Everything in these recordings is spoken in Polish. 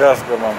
raz go mam.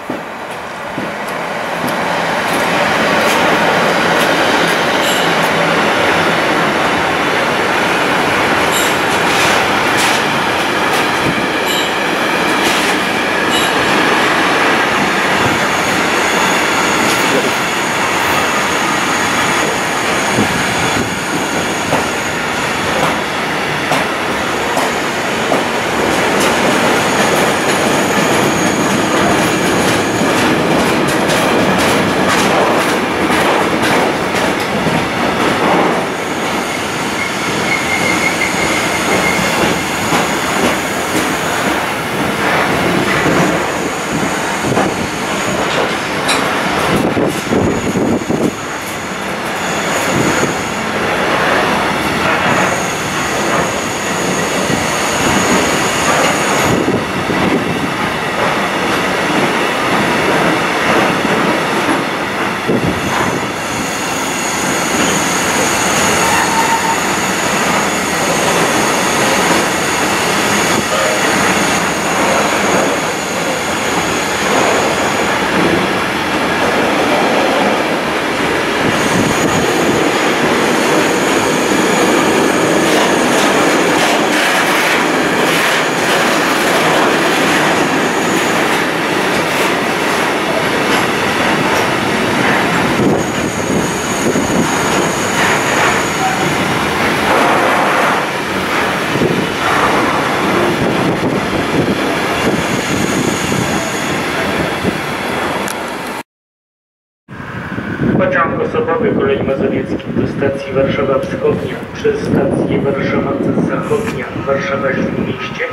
Pociąg osobowy Kolei Mazowieckich do stacji Warszawa Wschodnia przez stację Warszawa Zachodnia, Warszawa Śródmieście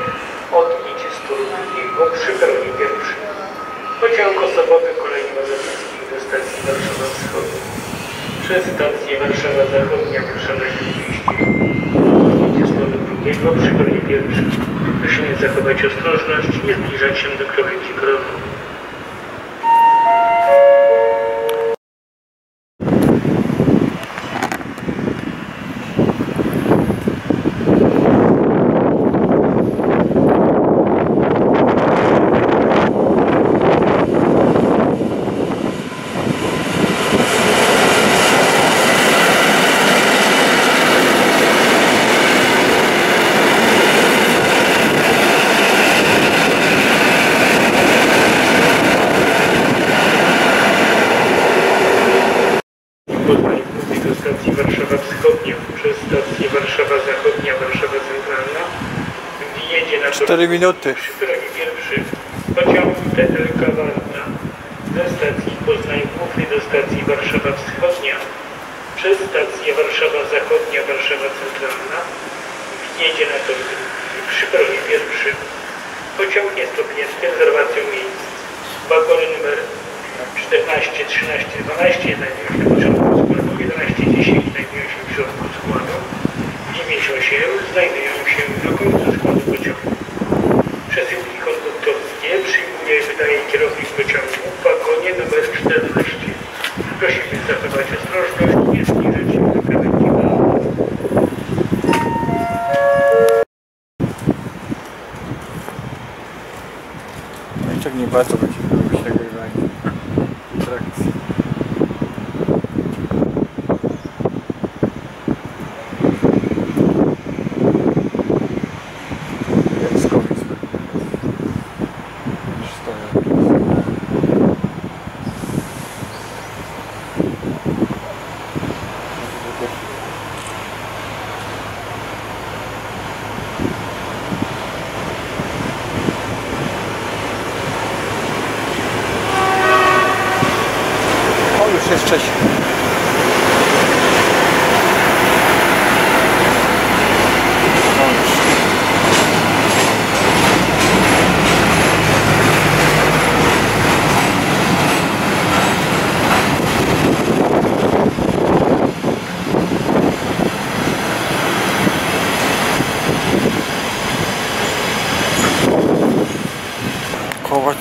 odjedź z Turniego przy peronie pierwszym. Pociąg osobowy Kolei Mazowieckich do stacji Warszawa Wschodnia przez stację Warszawa Zachodnia, Warszawa Śródmieście odjedź z Turniego przy peronie pierwszym. Prosimy zachować ostrożność, nie zbliżać się do krawędzi peronu. Poznań Główny do stacji Warszawa Wschodnia przez stację Warszawa Zachodnia, Warszawa Centralna wjedzie na 4 minuty przy peronie pierwszym pociąg TLK Warta ze stacji Poznań Główny do stacji Warszawa Wschodnia przez stację Warszawa Zachodnia, Warszawa Centralna wjedzie na tor drugi przy peronie pierwszym pociąg jest objęty rezerwacją miejsc wagony numer 14, 13, 12 znajdują się na początku składu, 11, 10 znajdują się w środku składu, 9, 8 znajdują się do końca składu pociągu. Przesyłki konduktorskie przyjmuje i wydaje kierownik pociągu w wagonie nr 14. Prosimy zachować ostrożność, nie zbliżać się do krawędzi peronu. No i tak nie bardzo będzie było się atrakcji. Jackowic stoją. Cześć. Kołacz.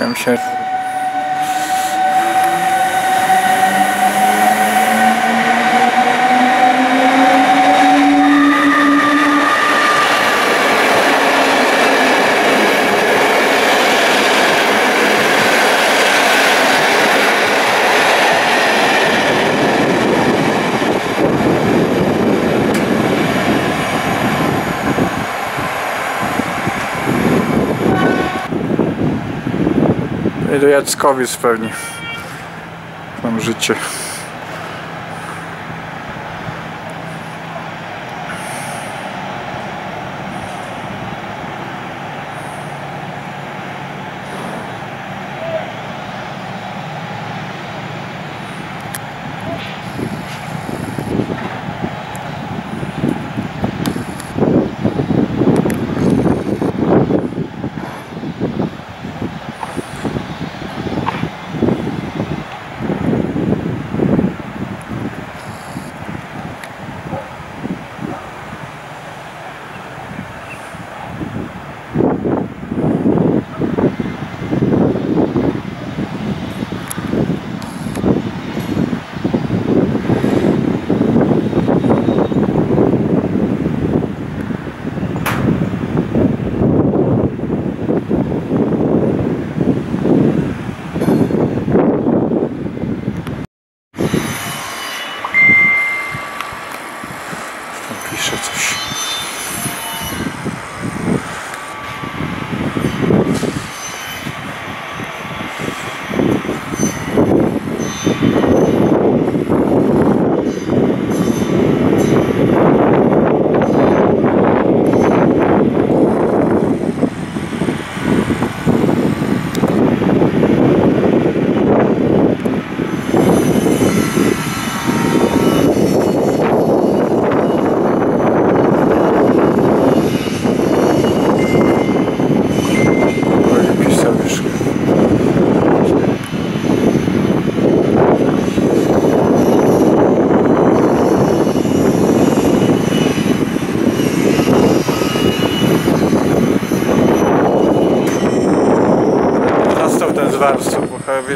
Ja myślę, do Jackowic pewnie. Mam życie.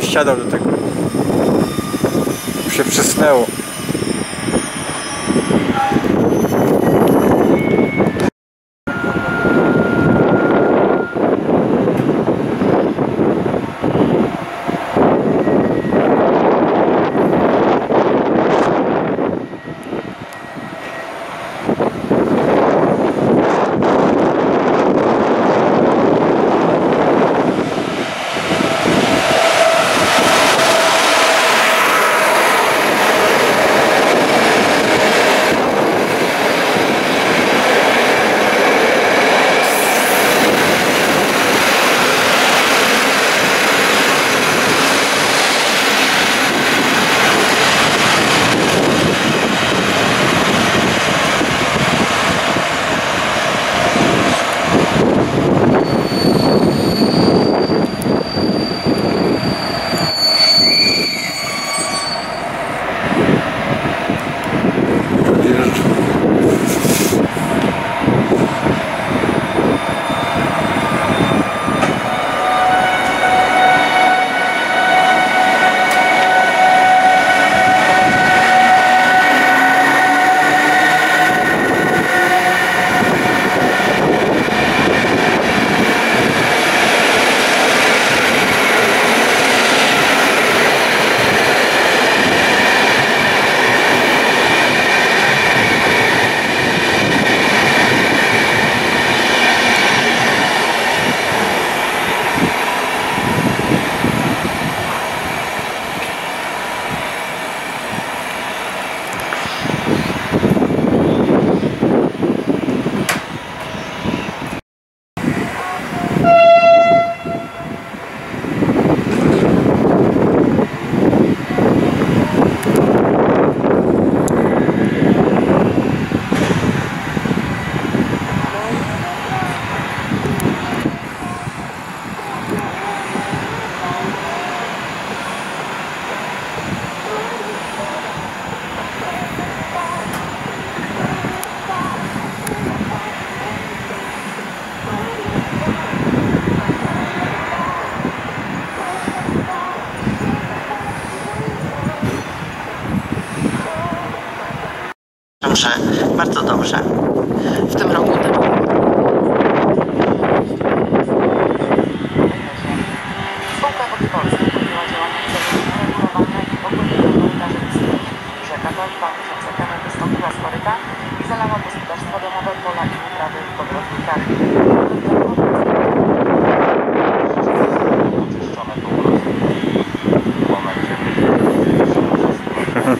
Wsiadał do tego, się przysnęło. dobrze, bardzo dobrze. W tym roku Spółka Wody Polskiej podjęła działania w zakresie regulowania i ogólnego korytarzy miejskich. Rzeka ta 2000 m wystąpiła z koryta i zalała gospodarstwo domowe, pola i uprawy w ogrodnikach.